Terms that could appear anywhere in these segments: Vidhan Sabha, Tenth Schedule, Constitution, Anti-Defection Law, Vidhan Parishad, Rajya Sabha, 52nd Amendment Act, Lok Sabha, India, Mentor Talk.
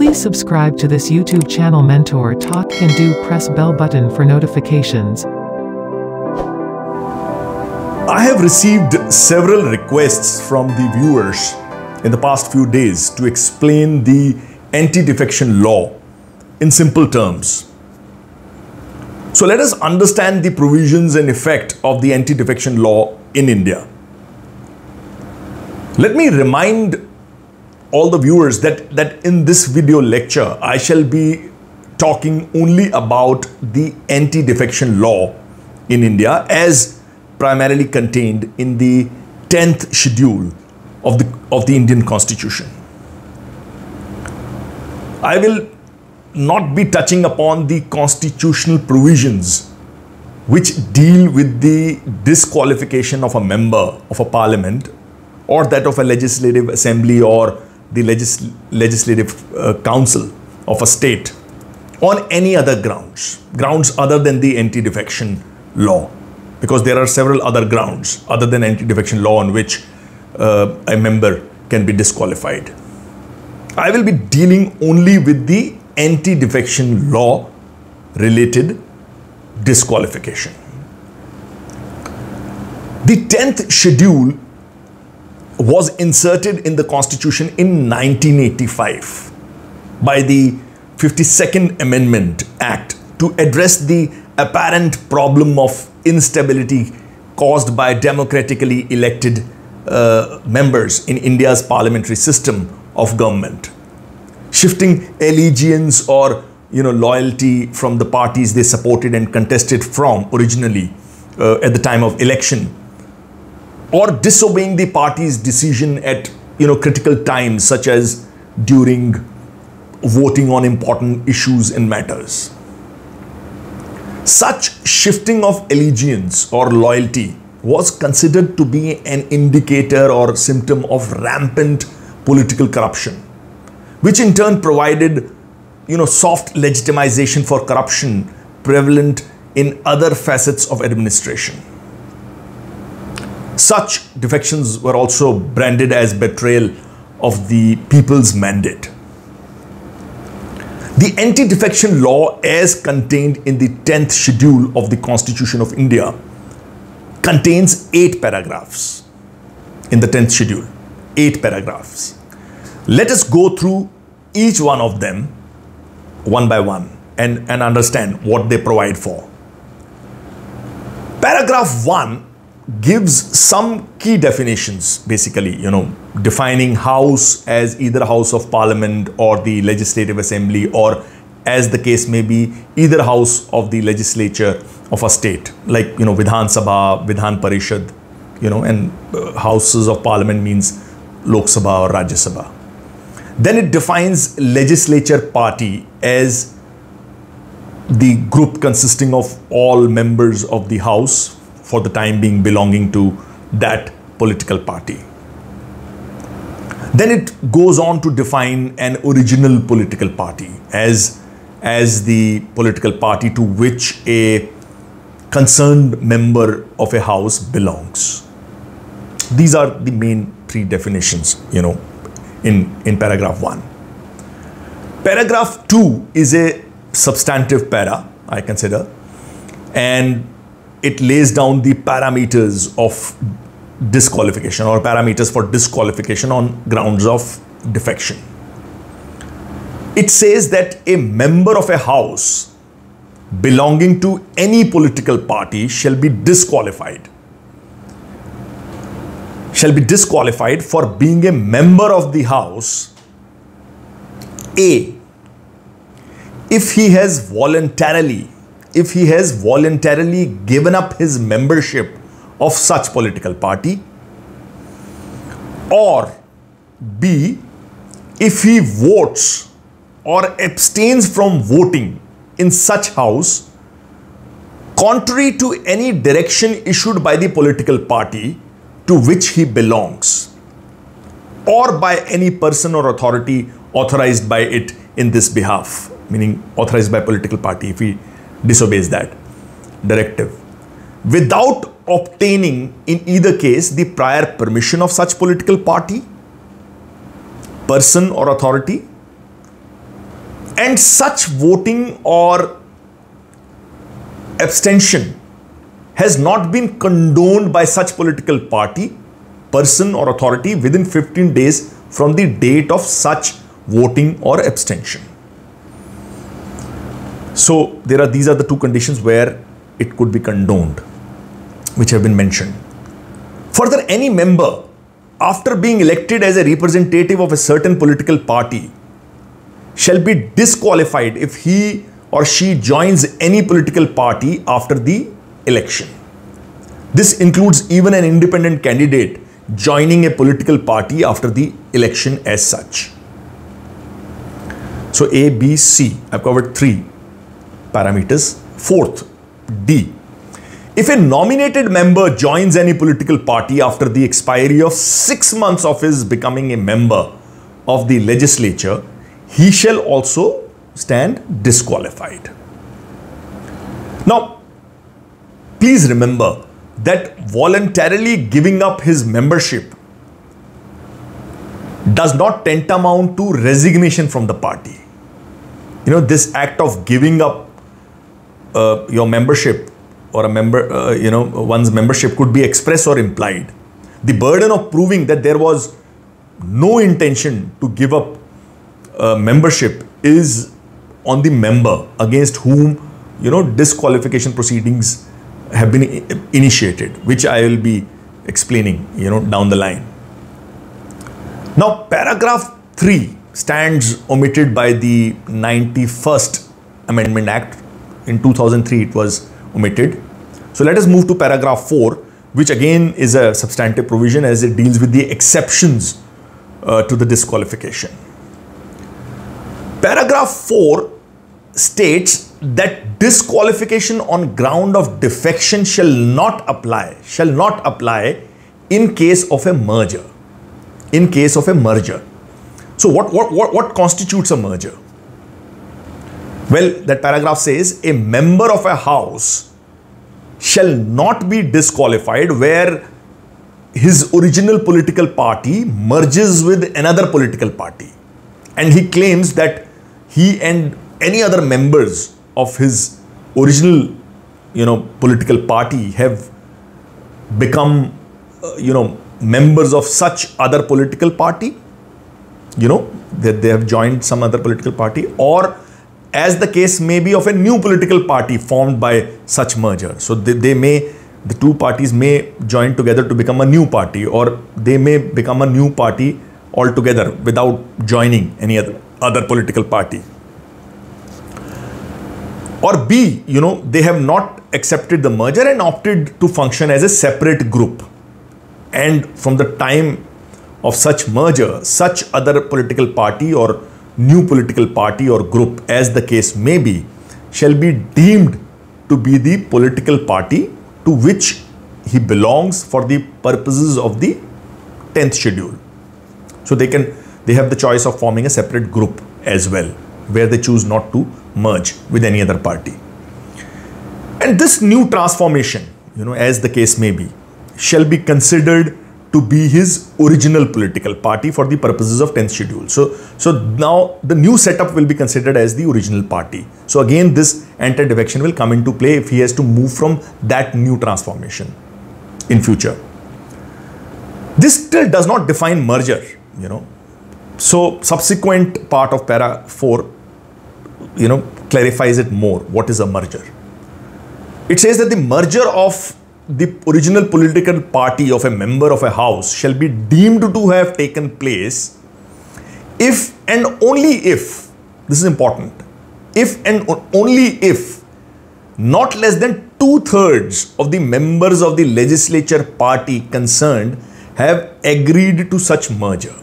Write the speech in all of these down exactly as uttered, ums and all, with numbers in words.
Please subscribe to this YouTube channel Mentor Talk and do press bell button for notifications. I have received several requests from the viewers in the past few days to explain the anti-defection law in simple terms. So let us understand the provisions and effect of the anti-defection law in India. Let me remind all the viewers that, that in this video lecture, I shall be talking only about the anti-defection law in India as primarily contained in the tenth Schedule of the, of the Indian Constitution. I will not be touching upon the constitutional provisions which deal with the disqualification of a member of a parliament or that of a legislative assembly or the legis legislative uh, council of a state on any other grounds, grounds other than the anti-defection law. Because there are several other grounds other than anti-defection law on which uh, a member can be disqualified. I will be dealing only with the anti-defection law related disqualification. The tenth Schedule was inserted in the Constitution in nineteen eighty-five by the fifty-second Amendment Act to address the apparent problem of instability caused by democratically elected uh, members in India's parliamentary system of government, shifting allegiance or you know loyalty from the parties they supported and contested from originally uh, at the time of election, or disobeying the party's decision at you know critical times such as during voting on important issues and matters. Such shifting of allegiance or loyalty was considered to be an indicator or symptom of rampant political corruption, which in turn provided, you know, soft legitimization for corruption prevalent in other facets of administration. Such defections were also branded as betrayal of the people's mandate. The anti-defection law as contained in the tenth Schedule of the Constitution of India contains eight paragraphs. In the tenth Schedule, eight paragraphs. Let us go through each one of them one by one and, and understand what they provide for. Paragraph one gives some key definitions, basically, you know, defining house as either house of parliament or the legislative assembly, or as the case may be, either house of the legislature of a state, like, you know, Vidhan Sabha, Vidhan Parishad, you know, and uh, houses of parliament means Lok Sabha or Rajya Sabha. Then it defines legislature party as the group consisting of all members of the house for the time being belonging to that political party. Then it goes on to define an original political party as, as the political party to which a concerned member of a house belongs. These are the main three definitions, you know, in, in paragraph one. Paragraph two is a substantive para, I consider, and it lays down the parameters of disqualification or parameters for disqualification on grounds of defection. It says that a member of a house belonging to any political party shall be disqualified, shall be disqualified for being a member of the house, A, if he has voluntarily if he has voluntarily given up his membership of such political party, or B, if he votes or abstains from voting in such house, contrary to any direction issued by the political party to which he belongs, or by any person or authority authorized by it in this behalf, meaning authorized by political party, if he disobeys that directive, without obtaining in either case the prior permission of such political party, person or authority, and such voting or abstention has not been condoned by such political party, person or authority within fifteen days from the date of such voting or abstention. So there are these are the two conditions where it could be condoned, which have been mentioned. Further, any member after being elected as a representative of a certain political party shall be disqualified if he or she joins any political party after the election. This includes even an independent candidate joining a political party after the election as such. So A, B, C, I've covered three parameters. Fourth, D. If a nominated member joins any political party after the expiry of six months of his becoming a member of the legislature, he shall also stand disqualified. Now, please remember that voluntarily giving up his membership does not tantamount to resignation from the party. You know, this act of giving up uh, your membership or a member, uh, you know, one's membership could be express or implied. The burden of proving that there was no intention to give up uh, membership is on the member against whom, you know, disqualification proceedings have been initiated, which I will be explaining, you know, down the line. Now, paragraph three stands omitted by the ninety-first Amendment Act. In two thousand three, it was omitted. So let us move to paragraph four, which again is a substantive provision as it deals with the exceptions uh, to the disqualification. Paragraph four states that disqualification on ground of defection shall not apply, shall not apply in case of a merger, in case of a merger. So what, what, what, what constitutes a merger? Well, that paragraph says a member of a house shall not be disqualified where his original political party merges with another political party and he claims that he and any other members of his original, you know, political party have become, uh, you know, members of such other political party, you know, that they have joined some other political party, or as the case may be of a new political party formed by such merger. So they, they may, the two parties may join together to become a new party, or they may become a new party altogether without joining any other, other political party. Or B, you know, they have not accepted the merger and opted to function as a separate group. And from the time of such merger, such other political party or new political party or group, as the case may be, shall be deemed to be the political party to which he belongs for the purposes of the tenth schedule. So they can, they have the choice of forming a separate group as well, where they choose not to merge with any other party. And this new transformation, you know, as the case may be, shall be considered to be his original political party for the purposes of tenth schedule. So, so now the new setup will be considered as the original party. So again, this anti-defection will come into play if he has to move from that new transformation in future. This still does not define merger, you know. So subsequent part of para four, you know, clarifies it more. What is a merger? It says that the merger of the original political party of a member of a house shall be deemed to have taken place if and only if, this is important, if and only if not less than two-thirds of the members of the legislature party concerned have agreed to such merger.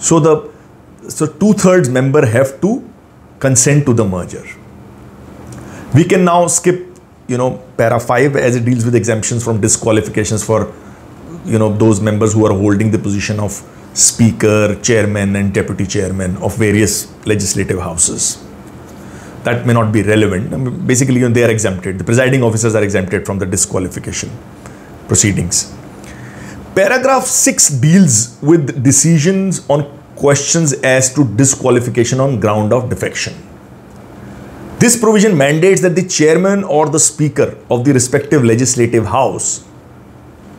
So the so two-thirds member have to consent to the merger. We can now skip, you know, para five, as it deals with exemptions from disqualifications for, you know, those members who are holding the position of speaker, chairman and deputy chairman of various legislative houses. That may not be relevant. I mean, basically, you know, they are exempted. The presiding officers are exempted from the disqualification proceedings. Paragraph six deals with decisions on questions as to disqualification on ground of defection. This provision mandates that the chairman or the speaker of the respective legislative house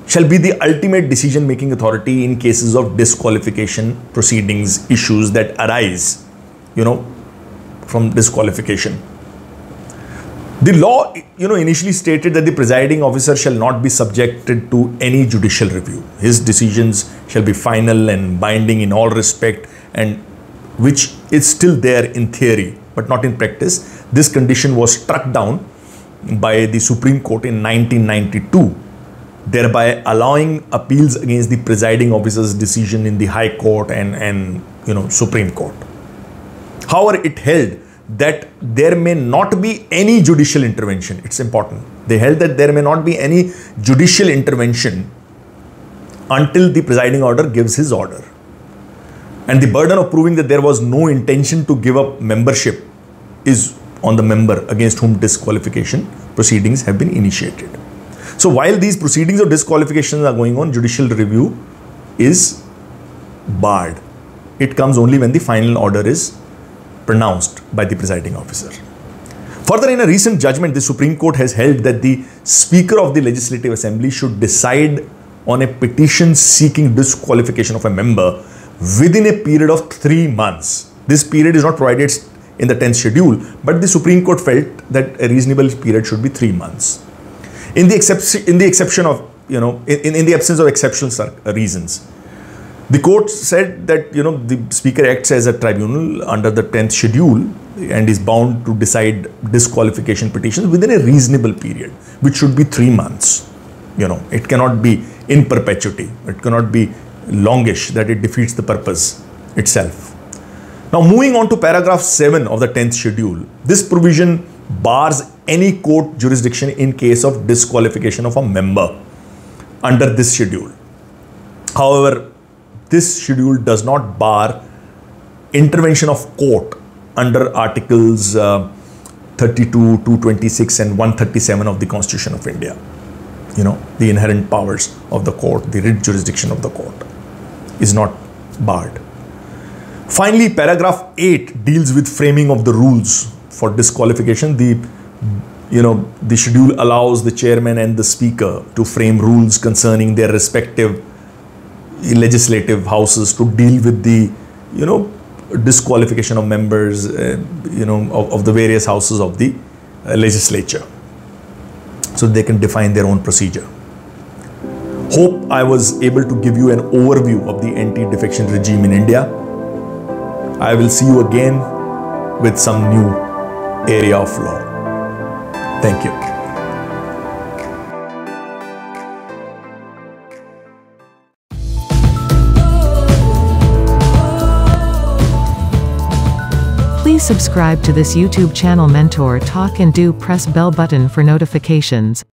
shall be the ultimate decision-making authority in cases of disqualification proceedings, issues that arise, you know, from disqualification. The law, you know, initially stated that the presiding officer shall not be subjected to any judicial review. His decisions shall be final and binding in all respect, and which is still there in theory, but not in practice. This condition was struck down by the Supreme Court in nineteen ninety-two. Thereby allowing appeals against the presiding officer's decision in the High Court and, and you know, Supreme Court. However, it held that there may not be any judicial intervention. It's important. They held that there may not be any judicial intervention until the presiding order gives his order. And the burden of proving that there was no intention to give up membership is on the member against whom disqualification proceedings have been initiated. So while these proceedings of disqualifications are going on, judicial review is barred. It comes only when the final order is pronounced by the presiding officer. Further, in a recent judgment, the Supreme Court has held that the Speaker of the Legislative Assembly should decide on a petition seeking disqualification of a member within a period of three months. This period is not provided in the tenth Schedule, but the Supreme Court felt that a reasonable period should be three months. In the, exception, in the exception of, you know, in, in the absence of exceptional reasons. The court said that, you know, the speaker acts as a tribunal under the tenth Schedule and is bound to decide disqualification petitions within a reasonable period, which should be three months. You know, it cannot be in perpetuity. It cannot be longish that it defeats the purpose itself. Now, moving on to paragraph seven of the tenth Schedule, this provision bars any court jurisdiction in case of disqualification of a member under this schedule. However, this schedule does not bar intervention of court under articles uh, thirty-two, two twenty-six and one thirty-seven of the Constitution of India. You know, the inherent powers of the court, the writ jurisdiction of the court is not barred. Finally, paragraph eight deals with framing of the rules for disqualification. The, you know, the schedule allows the chairman and the speaker to frame rules concerning their respective legislative houses to deal with the, you know, disqualification of members, uh, you know, of, of the various houses of the uh, legislature. So they can define their own procedure. Hope I was able to give you an overview of the anti-defection regime in India. I will see you again with some new area of law. Thank you. Please subscribe to this YouTube channel Mentor Talk and do press bell button for notifications.